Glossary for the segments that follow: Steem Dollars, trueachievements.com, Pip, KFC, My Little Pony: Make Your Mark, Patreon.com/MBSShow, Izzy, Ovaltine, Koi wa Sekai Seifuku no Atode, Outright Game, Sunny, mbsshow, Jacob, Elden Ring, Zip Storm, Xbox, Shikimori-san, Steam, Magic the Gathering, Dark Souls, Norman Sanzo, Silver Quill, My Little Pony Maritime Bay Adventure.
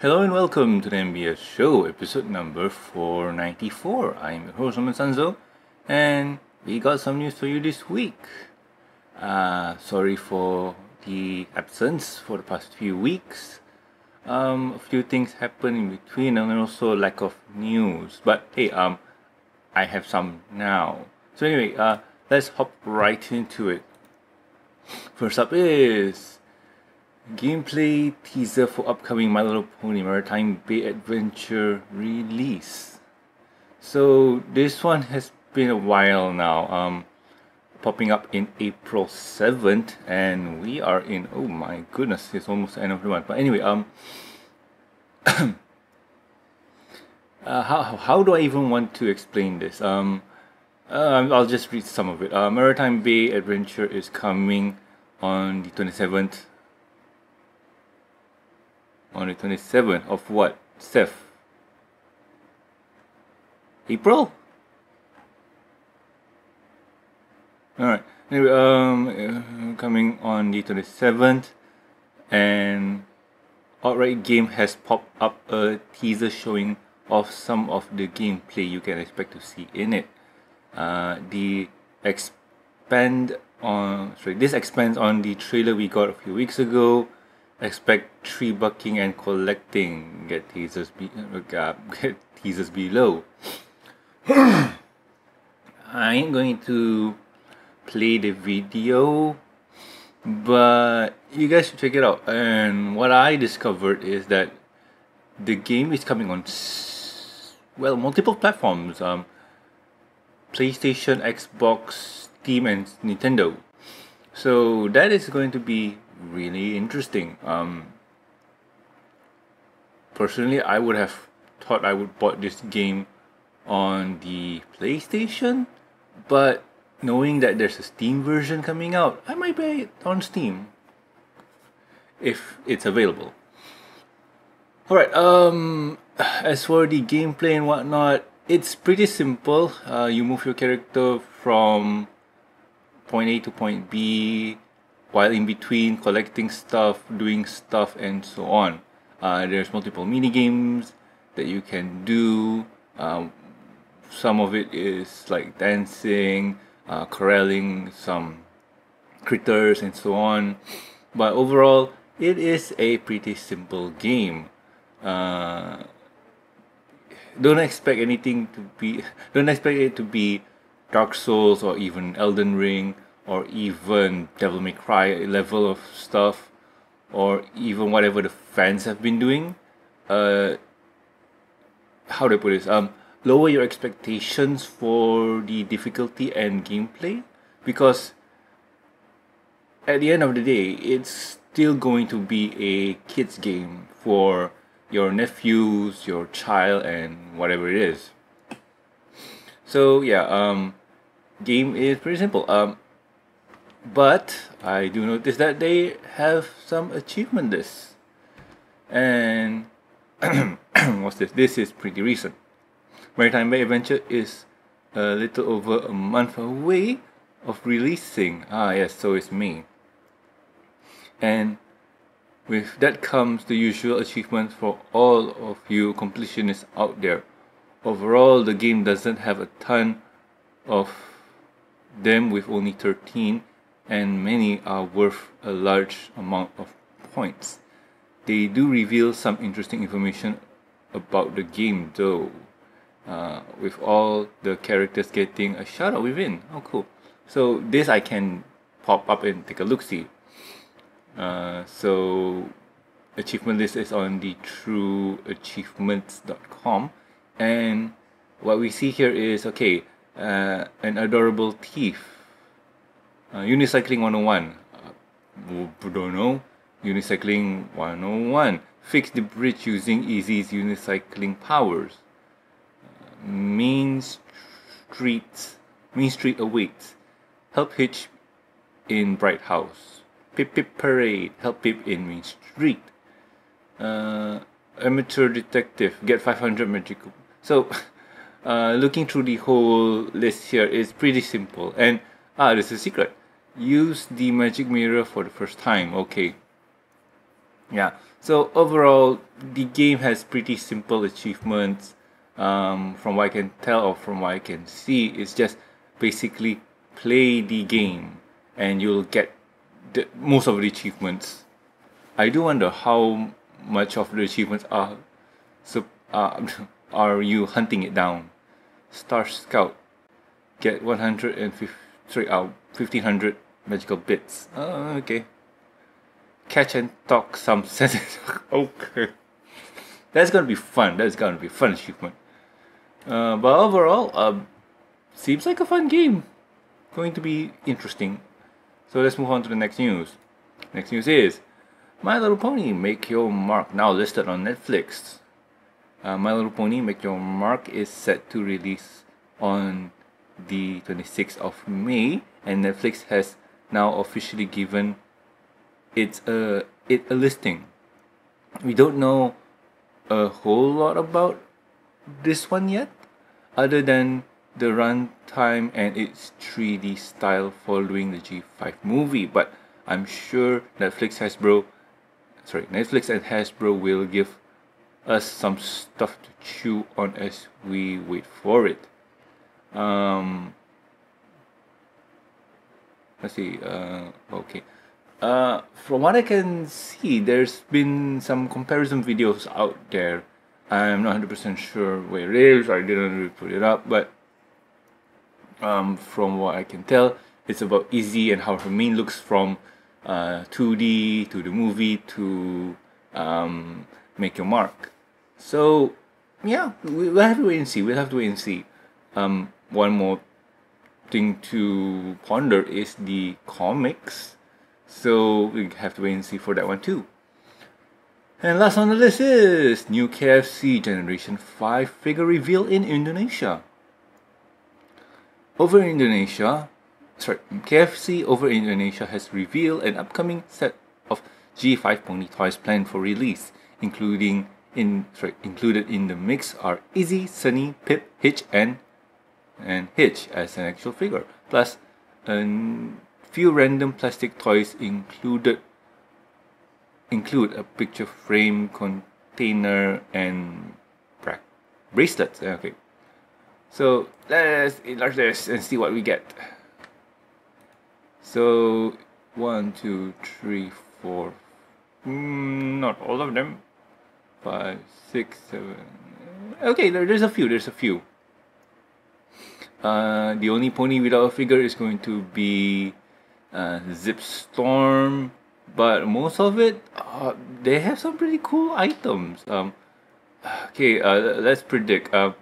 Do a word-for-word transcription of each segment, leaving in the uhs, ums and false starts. Hello and welcome to the M B S Show, episode number four ninety-four. I'm your host, Norman Sanzo, and we got some news for you this week. Uh, sorry for the absence for the past few weeks. Um, a few things happened in between, and also lack of news. But hey, um, I have some now. So anyway, uh, let's hop right into it. First up is gameplay teaser for upcoming My Little Pony Maritime Bay Adventure release. So this one has been a while now, um, popping up in April seventh, and we are in, oh my goodness, it's almost the end of the month. But anyway, um, uh, how, how do I even want to explain this? Um, uh, I'll just read some of it. Uh, Maritime Bay Adventure is coming on the twenty-seventh. On the twenty-seventh of what? Seth? April? Alright, anyway, um, coming on the twenty-seventh, and Outright Game has popped up a teaser showing of some of the gameplay you can expect to see in it. Uh, the expand on, sorry, this expands on the trailer we got a few weeks ago. Expect tree bucking and collecting. Get teasers, be uh, get teasers below. I ain't going to play the video, but you guys should check it out. And what I discovered is that the game is coming on s well multiple platforms: um, PlayStation, Xbox, Steam, and Nintendo. So that is going to be really interesting. Um, personally, I would have thought I would bought this game on the PlayStation, but knowing that there's a Steam version coming out, I might buy it on Steam if it's available. Alright, um, as for the gameplay and whatnot, it's pretty simple. Uh, you move your character from point A to point B, while in between collecting stuff, doing stuff, and so on. Uh, there's multiple mini games that you can do. Um, some of it is like dancing, uh, corralling some critters, and so on. But overall, it is a pretty simple game. Uh, don't expect anything to be. Don't expect it to be Dark Souls or even Elden Ring, or even Devil May Cry level of stuff, or even whatever the fans have been doing. Uh, how do I put this? Um, lower your expectations for the difficulty and gameplay, because at the end of the day, it's still going to be a kids game for your nephews, your child, and whatever it is. So yeah, um, game is pretty simple. Um, But I do notice that they have some achievement lists, and what's this? This is pretty recent. Maritime Bay Adventure is a little over a month away of releasing. Ah yes, so it's May. And with that comes the usual achievements for all of you completionists out there. Overall, the game doesn't have a ton of them, with only thirteen. And many are worth a large amount of points. They do reveal some interesting information about the game though, uh, with all the characters getting a shout out within. Oh cool. So this I can pop up and take a look-see. Uh, so achievement list is on the true achievements dot com, and what we see here is, okay, uh, an adorable thief. Uh, unicycling one oh one, uh, don't know, unicycling one oh one, fix the bridge using Izzy's unicycling powers, uh, main street, main street awaits, help Hitch in Bright House, Pip Pip parade, help Pip in Main Street, uh, amateur detective, get five hundred magical. So uh, looking through the whole list here is pretty simple. And ah, this is a secret. Use the magic mirror for the first time. Okay. Yeah, so overall the game has pretty simple achievements, um, from what I can tell or from what I can see. It's just basically play the game and you'll get the, most of the achievements. I do wonder how much of the achievements are so, uh, are you hunting it down. Star Scout, get one hundred fifty, sorry, uh, fifteen hundred magical bits. Oh, okay. Catch and talk some sentences. Okay, that's gonna be fun. That's gonna be fun achievement. Uh, but overall, uh, seems like a fun game. Going to be interesting. So let's move on to the next news. Next news is My Little Pony: Make Your Mark, now listed on Netflix. Uh, My Little Pony: Make Your Mark is set to release on the twenty-sixth of May, and Netflix has now officially given It's a, it a listing. We don't know a whole lot about this one yet, other than the runtime and its three D style following the G five movie. But I'm sure Netflix Hasbro, sorry, Netflix and Hasbro will give us some stuff to chew on as we wait for it. Um, let's see. Uh, okay. Uh, from what I can see, there's been some comparison videos out there. I'm not one hundred percent sure where it is, I didn't really put it up, but um, from what I can tell, it's about Izzy and how her mane looks from uh, two D to the movie to um, Make Your Mark. So yeah, we'll have to wait and see, we'll have to wait and see. Um, one more thing to ponder is the comics. So we have to wait and see for that one too. And last on the list is new K F C Generation five figure reveal in Indonesia. Over Indonesia, sorry, K F C over Indonesia has revealed an upcoming set of G five pony toys planned for release, including in sorry, included in the mix are Izzy, Sunny, Pip, Hitch, and and Hitch as an actual figure, plus an few random plastic toys included include a picture frame, container, and bra bracelets. Okay, so let's enlarge this and see what we get. So one, two, three, four. Mm, not all of them. Five, six, seven. Okay, there, there's a few. There's a few. Uh, the only pony without a figure is going to be Uh, Zip Storm, but most of it, uh, they have some pretty cool items. Um, okay, uh, let's predict. Uh,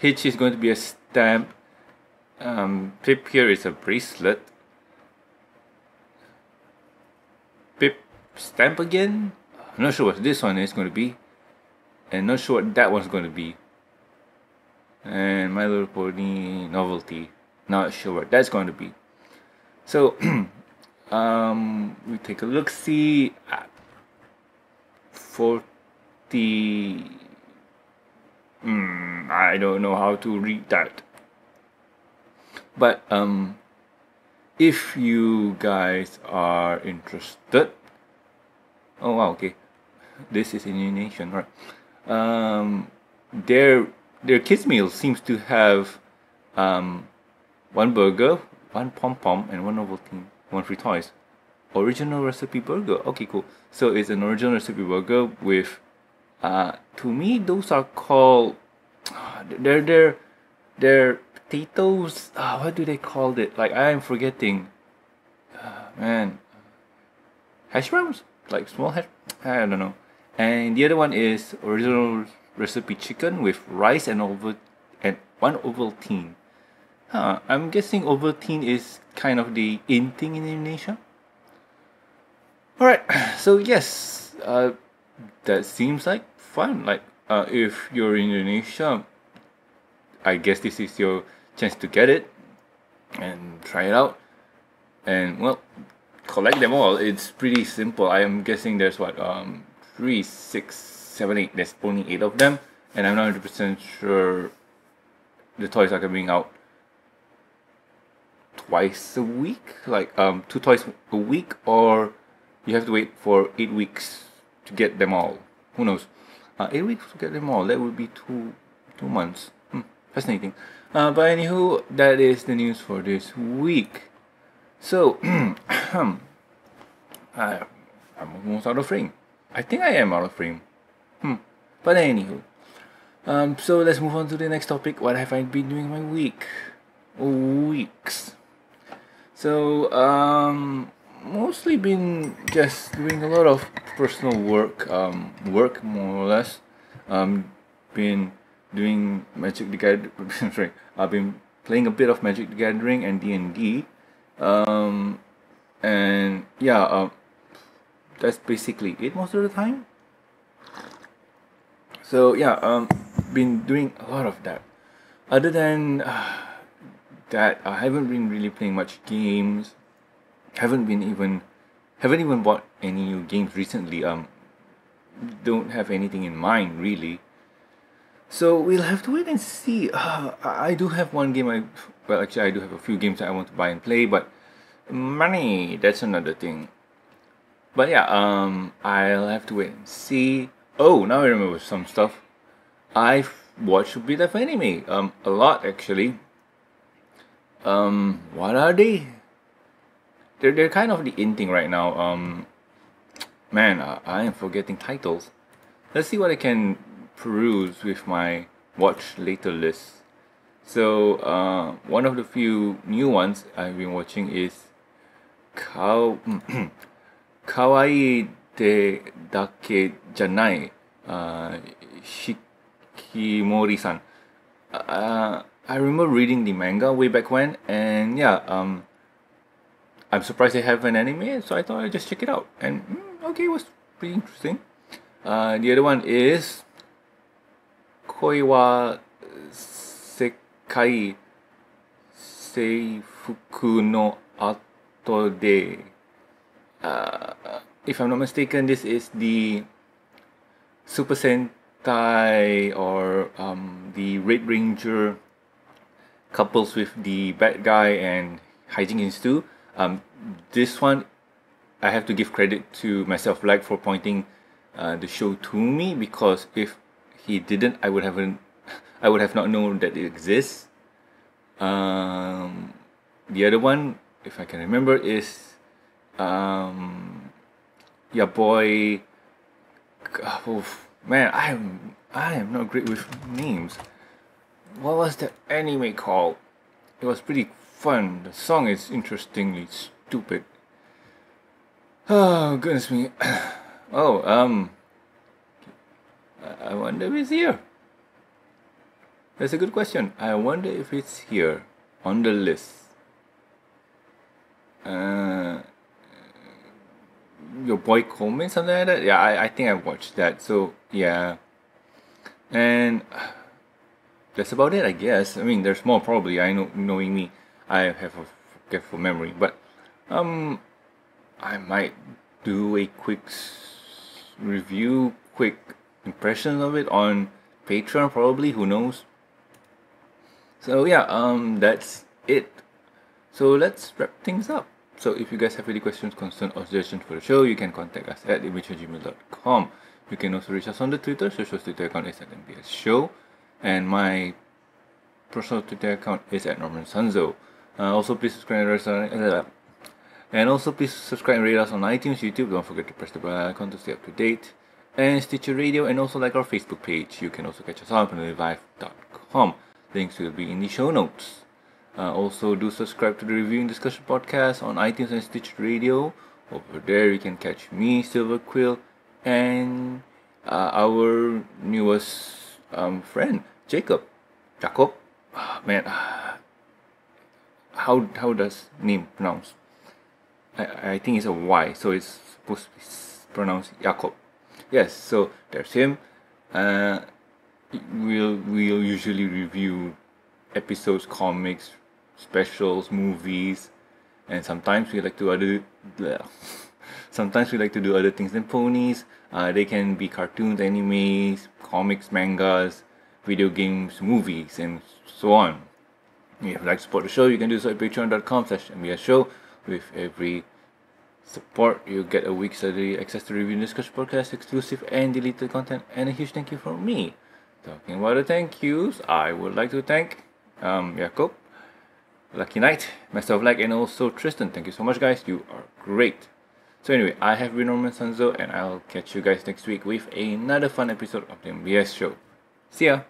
Hitch is going to be a stamp. Um, Pip here is a bracelet. Pip stamp again. I'm not sure what this one is going to be, and not sure what that one's going to be. And My Little Pony novelty. Not sure what that's going to be. So, um, we take a look. See, forty. Mm, I don't know how to read that. But um, if you guys are interested, oh wow, okay, this is Indonesian, right? Um, their their kids meal seems to have um, one burger, one pom pom, and one novelty, one free toys. Original recipe burger. Okay, cool. So it's an original recipe burger with, uh, to me those are called, they're they're they're potatoes. Uh, what do they call it? Like I am forgetting. Uh, man, hash browns, like small hash. I don't know. And the other one is original recipe chicken with rice and over and one Ovaltine. Huh, I'm guessing Ovaltine is kind of the in thing in Indonesia. Alright, so yes, uh, that seems like fun. Like, uh, if you're in Indonesia, I guess this is your chance to get it and try it out. And, well, collect them all. It's pretty simple. I am guessing there's what, um, three, six, seven, eight. There's only eight of them. And I'm not one hundred percent sure the toys are coming out twice a week, like um two toys a week, or you have to wait for eight weeks to get them all. Who knows? Uh, eight weeks to get them all. That would be two two months. Hmm, fascinating. Uh, but anywho, that is the news for this week. So, I, I'm almost out of frame. I think I am out of frame. Hmm. But anywho, um, so let's move on to the next topic. What have I been doing my week? Weeks. So, um, mostly been just doing a lot of personal work, um, work more or less. Um, been doing Magic the Gathering. Sorry, I've been playing a bit of Magic the Gathering and D and D. Um, and yeah, uh, that's basically it most of the time. So yeah, um, been doing a lot of that. Other than uh, that, I haven't been really playing much games. Haven't been even, haven't even bought any new games recently. Um, don't have anything in mind really. So we'll have to wait and see. Uh, I do have one game I, well actually I do have a few games that I want to buy and play, but money, that's another thing. But yeah, um, I'll have to wait and see. Oh, now I remember some stuff. I've watched a bit of anime, um, a lot actually. Um, what are they? They're, they're kind of the in thing right now. Um, man, I, I am forgetting titles. Let's see what I can peruse with my watch later list. So uh, one of the few new ones I've been watching is Kao Kawaii de Dake Janai uh, Shikimori-san. Uh, I remember reading the manga way back when, and yeah, um, I'm surprised they have an anime, so I thought I'd just check it out. And mm, okay, it was pretty interesting. Uh, the other one is Koi wa Sekai Seifuku no Atode. Uh, if I'm not mistaken, this is the Super Sentai or um, the Red Ranger couples with the bad guy and hijinks too. Um, this one, I have to give credit to myself, like, for pointing uh, the show to me, because if he didn't, I would haven't, I would have not known that it exists. Um, the other one, if I can remember, is um, your boy. Oh, man, I am I am not great with names. What was the anime called? It was pretty fun. The song is interestingly stupid. Oh goodness me. Oh um. I wonder if it's here. That's a good question. I wonder if it's here on the list. Uh, your boy Coleman, something like that. Yeah, I, I think I watched that. So yeah, and that's about it, I guess. I mean, there's more probably. I know, knowing me, I have a forgetful memory, but um, I might do a quick review, quick. impressions of it on Patreon, probably. Who knows? So yeah, um, that's it. So let's wrap things up. So if you guys have any questions, concerns, or suggestions for the show, you can contact us at image gmail dot com. You can also reach us on the Twitter. So show's Twitter account is at M B S Show, and my personal Twitter account is at Norman Sanzo. Uh, also, please subscribe to us. And also, please subscribe and rate us on iTunes, YouTube. Don't forget to press the bell icon to stay up to date. And Stitcher Radio, and also like our Facebook page. You can also catch us on planet live dot com. Links will be in the show notes. Uh, also, do subscribe to the Reviewing Discussion Podcast on iTunes and Stitcher Radio. Over there, you can catch me, Silver Quill, and uh, our newest um, friend, Jacob. Jacob? Oh, man, how how does name pronounce? I, I think it's a Y, so it's supposed to be pronounced Jacob. Yes, so there's him. Uh, we'll we'll usually review episodes, comics, specials, movies, and sometimes we like to other. Bleh. Sometimes we like to do other things than ponies. Uh, they can be cartoons, animes, comics, mangas, video games, movies, and so on. If you'd like to support the show, you can do so at Patreon dot com slash M B S Show. With every support, you get a week's salary, access to review, discussion, podcast, exclusive and deleted content, and a huge thank you from me. Talking about the thank yous, I would like to thank um, Jacob, Lucky Knight, Master of Lag, and also Tristan. Thank you so much, guys, you are great. So anyway, I have been Norman Sanzo, and I'll catch you guys next week with another fun episode of the M B S Show. See ya!